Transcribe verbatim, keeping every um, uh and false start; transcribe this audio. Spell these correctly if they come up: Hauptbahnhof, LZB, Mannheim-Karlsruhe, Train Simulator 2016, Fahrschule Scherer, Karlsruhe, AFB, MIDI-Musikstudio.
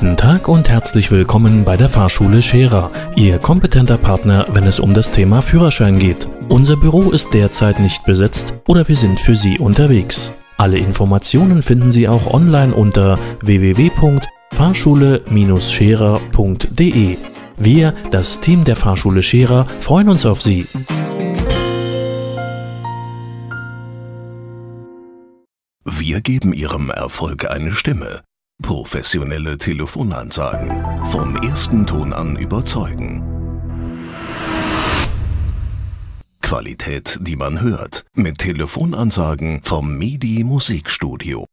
Guten Tag und herzlich willkommen bei der Fahrschule Scherer, Ihr kompetenter Partner, wenn es um das Thema Führerschein geht. Unser Büro ist derzeit nicht besetzt oder wir sind für Sie unterwegs. Alle Informationen finden Sie auch online unter w w w punkt fahrschule strich scherer punkt de. Wir, das Team der Fahrschule Scherer, freuen uns auf Sie. Wir geben Ihrem Erfolg eine Stimme. Professionelle Telefonansagen. Vom ersten Ton an überzeugen. Qualität, die man hört. Mit Telefonansagen vom MIDI-Musikstudio.